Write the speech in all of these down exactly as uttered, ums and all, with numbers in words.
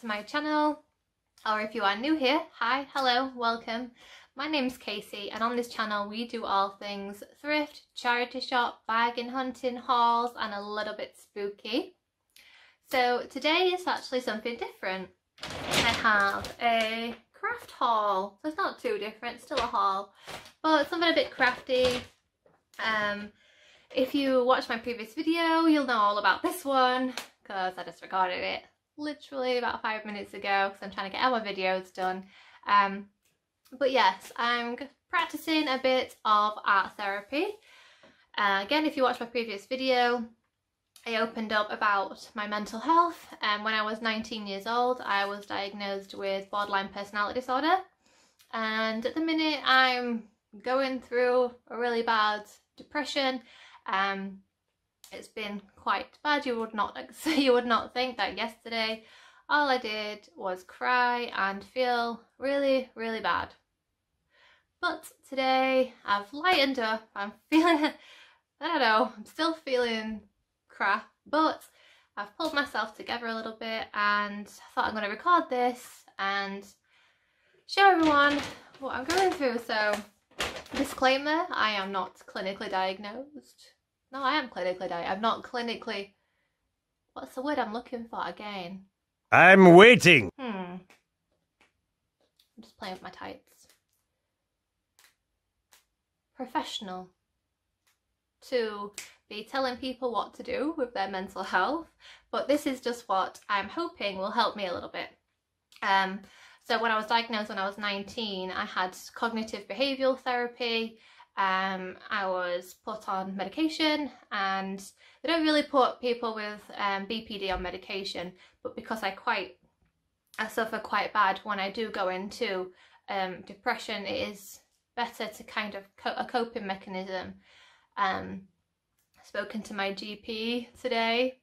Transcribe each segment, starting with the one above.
to my channel, or if you are new here, hi, hello, welcome. My name's Casey, and on this channel we do all things thrift, charity shop, bargain hunting, hauls, and a little bit spooky. So today is actually something different. I have a craft haul, so it's not too different, still a haul, but something a bit crafty. Um, if you watched my previous video, you'll know all about this one because I just recorded it literally about five minutes ago because I'm trying to get our videos done. Um, but yes, I'm practicing a bit of art therapy. Uh, again, if you watched my previous video, I opened up about my mental health, and um, when I was nineteen years old I was diagnosed with borderline personality disorder, and at the minute I'm going through a really bad depression. Um, it's been quite bad. You would not you would not think that yesterday all I did was cry and feel really, really bad, but today I've lightened up. I'm feeling, I don't know, I'm still feeling crap, but I've pulled myself together a little bit, and I thought I'm going to record this and show everyone what I'm going through. So disclaimer, I am not clinically diagnosed. No, I am clinically diagnosed. I'm not clinically, what's the word I'm looking for again? I'm waiting. Hmm. I'm just playing with my tights. Professional. To be telling people what to do with their mental health, but this is just what I'm hoping will help me a little bit. Um, so when I was diagnosed when I was nineteen, I had cognitive behavioural therapy. Um, I was put on medication, and they don't really put people with um, B P D on medication, but because I quite, I suffer quite bad when I do go into um, depression, it is better to kind of co a coping mechanism. Um, spoken to my G P today.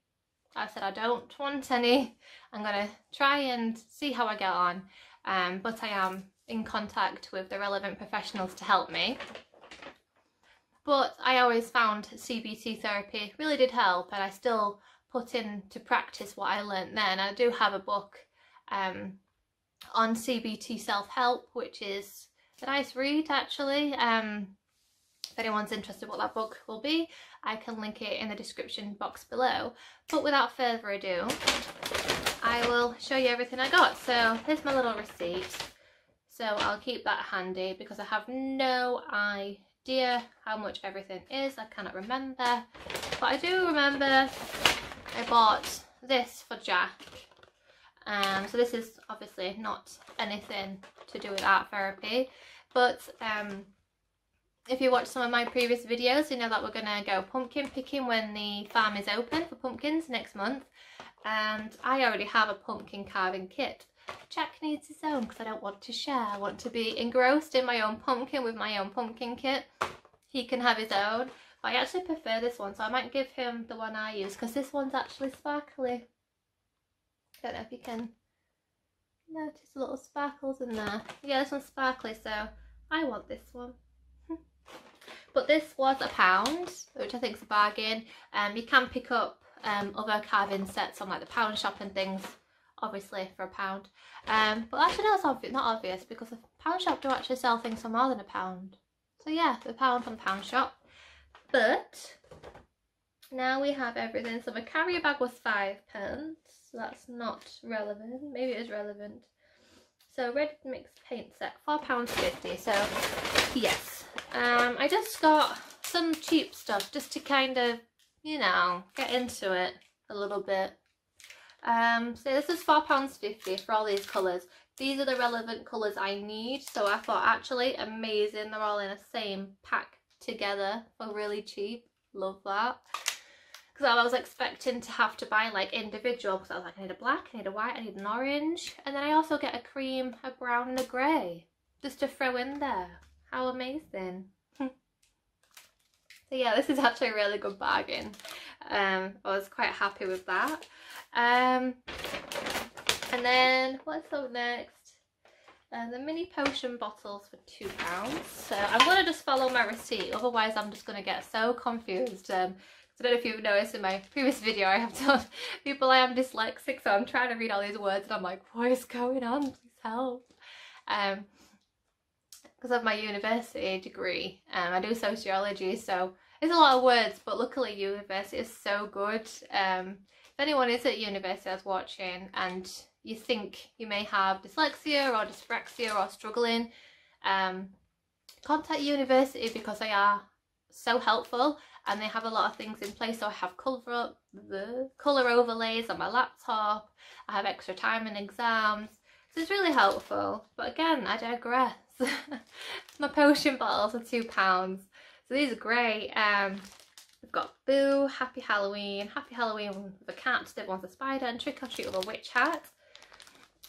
I said I don't want any. I'm gonna try and see how I get on, um, but I am in contact with the relevant professionals to help me. But I always found C B T therapy really did help, and I still put into practice what I learned then. I do have a book um, on C B T self-help, which is a nice read actually. Um, If anyone's interested what that book will be, I can link it in the description box below. But without further ado, I will show you everything I got. So here's my little receipt. So I'll keep that handy because I have no idea how much everything is. I cannot remember. But I do remember I bought this for Jack. Um, so this is obviously not anything to do with art therapy. But... Um, if you watch some of my previous videos, you know that we're going to go pumpkin picking when the farm is open for pumpkins next month. And I already have a pumpkin carving kit. Jack needs his own because I don't want to share. I want to be engrossed in my own pumpkin with my own pumpkin kit. He can have his own. But I actually prefer this one, so I might give him the one I use because this one's actually sparkly. I don't know if you can notice little sparkles in there. Yeah, this one's sparkly, so I want this one. But this was a pound, which I think is a bargain. Um, you can pick up um, other carving sets on like the pound shop and things, obviously, for a pound. Um, but actually that's obvi not obvious because the pound shop do actually sell things for more than a pound. So yeah, a pound from the pound shop. But now we have everything. So my carrier bag was five pence. So that's not relevant. Maybe it is relevant. So red mixed paint set, four pounds fifty. So yes. Um, I just got some cheap stuff just to kind of, you know, get into it a little bit. Um, so this is four pounds fifty for all these colours. These are the relevant colours I need. So I thought, actually, amazing. They're all in the same pack together for really cheap. Love that. Because I was expecting to have to buy, like, individual. Because I was like, I need a black, I need a white, I need an orange. And then I also get a cream, a brown and a grey. Just to throw in there. How amazing. So yeah, this is actually a really good bargain. Um, I was quite happy with that. Um, and then what's up next? Uh, the mini potion bottles for two pounds. So I'm going to just follow my receipt, otherwise I'm just going to get so confused. Um, So I don't know if you've noticed in my previous video I have told people I am dyslexic, so I'm trying to read all these words and I'm like, what is going on? Please help. Um, because of my university degree, um, I do sociology, so it's a lot of words, but luckily university is so good. Um, if anyone is at university that's watching and you think you may have dyslexia or dyspraxia or struggling, um, contact university because they are so helpful and they have a lot of things in place. So I have cover up the colour overlays on my laptop, I have extra time in exams, so it's really helpful. But again, I digress. My potion bottles are two pounds, so these are great. Um, we've got Boo, Happy Halloween, Happy Halloween with a cat, Dib wants a spider, and Trick or Treat with a witch hat.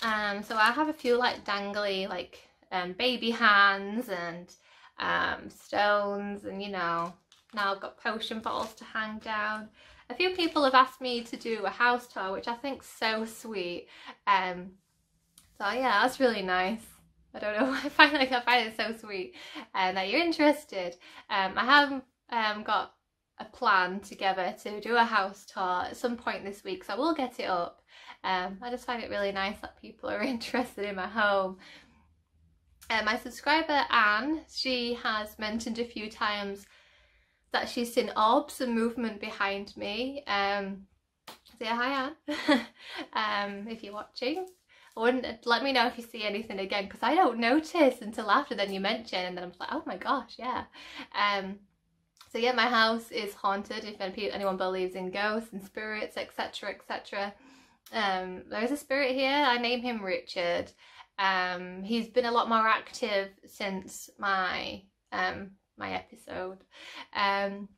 Um, so I have a few like dangly like um, baby hands and um, stones, and you know, now I've got potion bottles to hang down. A few people have asked me to do a house tour, which I think's so sweet. Um, so yeah, that's really nice. I don't know, I find like I find it so sweet and that you're interested. Um, I have um, got a plan together to do a house tour at some point this week, so I will get it up. Um, I just find it really nice that people are interested in my home. Uh, my subscriber Anne, she has mentioned a few times that she's seen orbs and movement behind me. Um, so yeah, hi Anne, um, if you're watching. I wouldn't, let me know if you see anything again, because I don't notice until after then you mention, and then I'm like, oh my gosh, yeah. Um, so yeah, my house is haunted if anyone believes in ghosts and spirits, etc, et cetera. Um, there is a spirit here, I name him Richard. Um, he's been a lot more active since my um, my episode, um,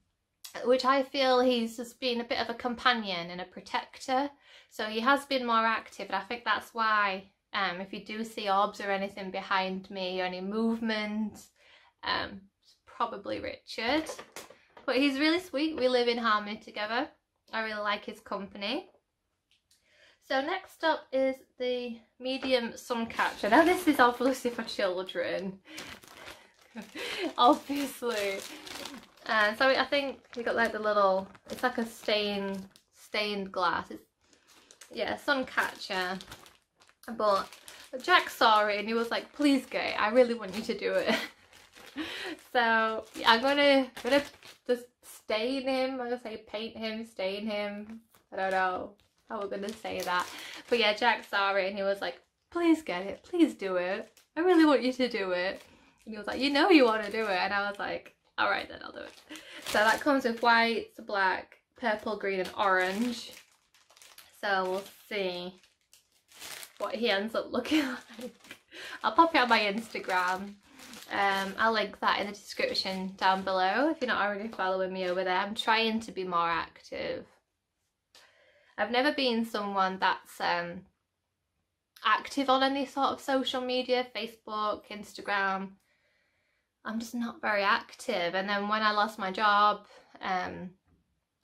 which I feel he's just been a bit of a companion and a protector. So he has been more active, and I think that's why um, if you do see orbs or anything behind me or any movement, um, it's probably Richard. But he's really sweet. We live in harmony together. I really like his company. So next up is the medium suncatcher. Now this is obviously for children, obviously. Uh, so I think we got like the little, it's like a stained, stained glass. It's, yeah, sun catcher, but Jack saw it and he was like, please Gay, I really want you to do it. So yeah, I'm gonna gonna just stain him. I'm gonna say paint him, stain him, I don't know how we're gonna say that, but yeah, Jack saw it and he was like, please get it, please do it, I really want you to do it. And he was like, you know you want to do it. And I was like, all right then, I'll do it. So that comes with white, black, purple, green and orange. So we'll see what he ends up looking like. I'll pop it on my Instagram. Um, I'll link that in the description down below if you're not already following me over there. I'm trying to be more active. I've never been someone that's um, active on any sort of social media, Facebook, Instagram. I'm just not very active. And then when I lost my job, um,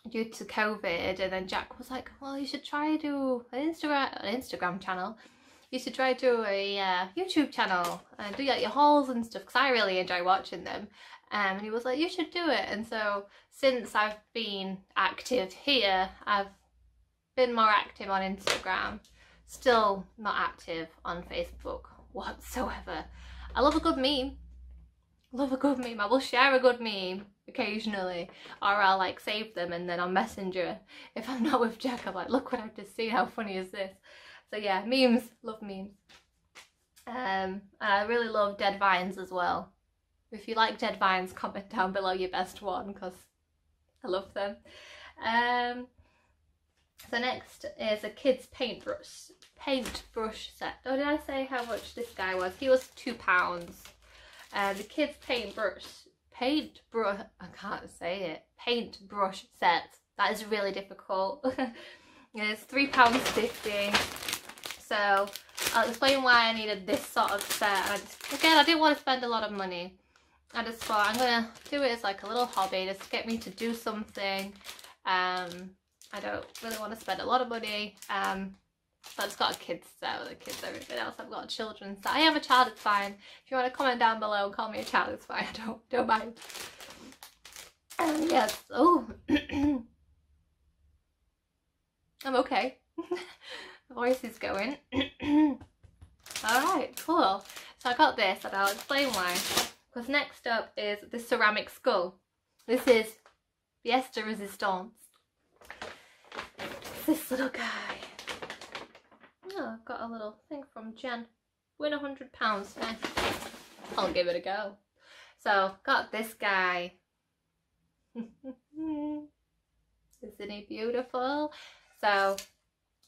due to COVID, and then Jack was like, well, you should try do an Instagram an Instagram channel, you should try do a uh, YouTube channel and do like your hauls and stuff, because I really enjoy watching them. Um, and he was like, you should do it. And so since I've been active here, I've been more active on Instagram, still not active on Facebook whatsoever. I love a good meme, love a good meme, I will share a good meme occasionally, or I'll like save them and then on Messenger if I'm not with Jack I'm like, look what I've just seen, how funny is this. So yeah, memes, love memes. um I really love dead vines as well. If you like dead vines, comment down below your best one, because I love them. Um so next is a kid's paintbrush paintbrush set. Oh, did I say how much this guy was? He was two pounds. Uh, the kids paintbrush paintbrush I can't say it paintbrush set, that is really difficult. It's three pounds fifty, so I'll explain why I needed this sort of set. And I just, again, I didn't want to spend a lot of money. I just thought I'm gonna do it as like a little hobby, just to get me to do something. um I don't really want to spend a lot of money. um So I've just got a kids set with the kids, everything else. I've got a children's set. I am a child, it's fine. If you want to comment down below and call me a child, it's fine. I don't, don't mind. Um, yes. Oh, I'm okay. The voice is going. Alright, cool. So I got this and I'll explain why. Because next up is the ceramic skull. This is Pièce de Resistance. It's this little guy. Oh, I've got a little thing from Jen. Win a hundred pounds. I'll give it a go. So, got this guy. Isn't he beautiful? So,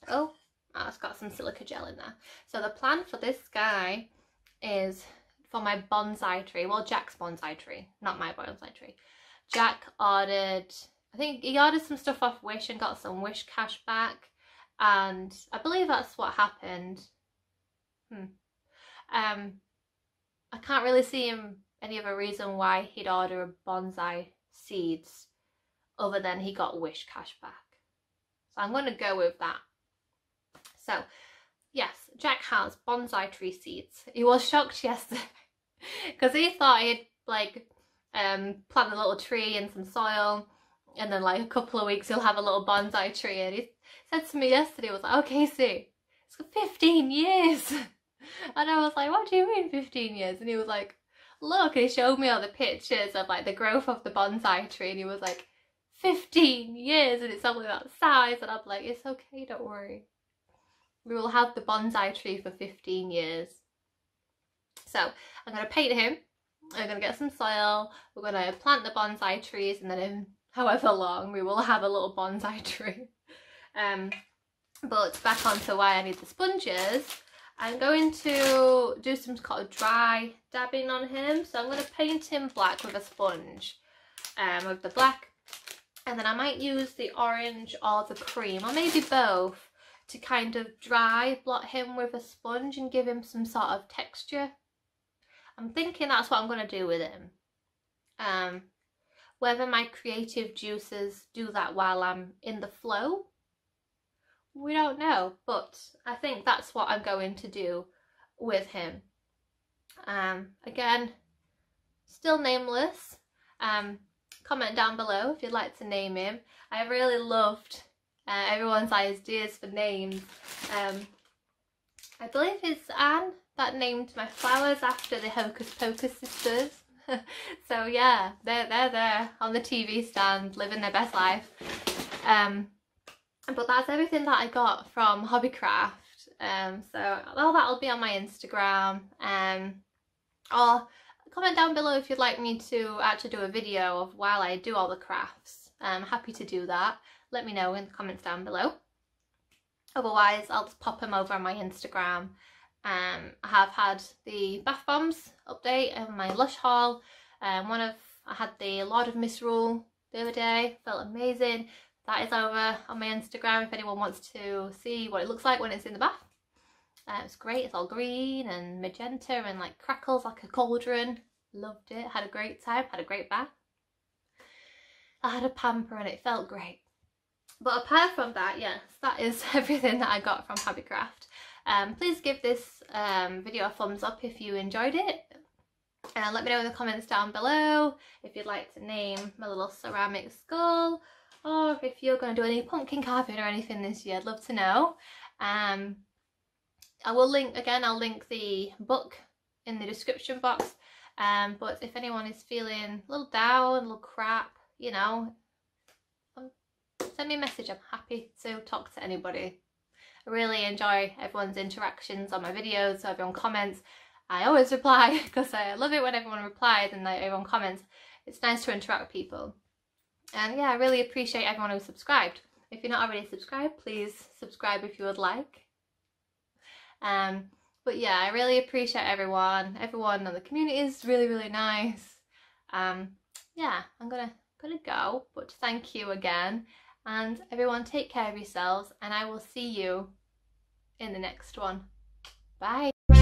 oh, oh, it's got some silica gel in there. So the plan for this guy is for my bonsai tree. Well, Jack's bonsai tree, not my bonsai tree. Jack ordered, I think he ordered some stuff off Wish and got some Wish cash back. And I believe that's what happened. Hmm. Um, I can't really see him any other reason why he'd order bonsai seeds other than he got Wish cash back. So I'm going to go with that. So yes, Jack has bonsai tree seeds. He was shocked yesterday because he thought he'd like um, plant a little tree and some soil and then like a couple of weeks he'll have a little bonsai tree, and he said to me yesterday, he was like, okay Sue, it's got fifteen years. And I was like, what do you mean fifteen years? And he was like, look, and he showed me all the pictures of like the growth of the bonsai tree, and he was like, fifteen years, and it's only that size. And I'm like, it's okay, don't worry, we will have the bonsai tree for fifteen years. So I'm going to paint him, I'm going to get some soil, we're going to plant the bonsai trees, and then in however long we will have a little bonsai tree. Um, but back on to why I need the sponges. I'm going to do some kind of dry dabbing on him. So I'm going to paint him black with a sponge, um, with the black. And then I might use the orange or the cream, or maybe both, to kind of dry blot him with a sponge and give him some sort of texture. I'm thinking that's what I'm going to do with him. Um, whether my creative juices do that while I'm in the flow, we don't know, but I think that's what I'm going to do with him. Um, again, still nameless. Um, comment down below if you'd like to name him. I really loved Uh, everyone's ideas for names. Um, I believe it's Anne that named my flowers after the Hocus Pocus sisters. So yeah, they're, they're there on the T V stand living their best life. Um, but that's everything that I got from Hobby Craft. Um, so all that'll be on my Instagram. Um, or comment down below if you'd like me to actually do a video of while I do all the crafts. I'm happy to do that. Let me know in the comments down below. Otherwise, I'll just pop them over on my Instagram. Um, I have had the bath bombs update and my Lush haul. Um, one of I had the Lord of Misrule the other day. Felt amazing. That is over on my Instagram if anyone wants to see what it looks like when it's in the bath. Uh, it's great. It's all green and magenta and like crackles like a cauldron. Loved it. Had a great time. Had a great bath. I had a pamper and it felt great. But apart from that, yes, that is everything that I got from Hobby Craft. Um, please give this um, video a thumbs up if you enjoyed it. Uh, let me know in the comments down below if you'd like to name my little ceramic skull, or if you're going to do any pumpkin carving or anything this year. I'd love to know. Um, I will link, again, I'll link the book in the description box. Um, but if anyone is feeling a little down, a little crap, you know, send me a message. I'm happy to talk to anybody. I really enjoy everyone's interactions on my videos, so everyone comments. I always reply because I love it when everyone replies and like everyone comments. It's nice to interact with people. And yeah, I really appreciate everyone who subscribed. If you're not already subscribed, please subscribe if you would like. Um, but yeah, I really appreciate everyone. Everyone on the community is really, really nice. Um, yeah, I'm gonna, gonna go, but thank you again. And everyone, take care of yourselves, and I will see you in the next one. Bye.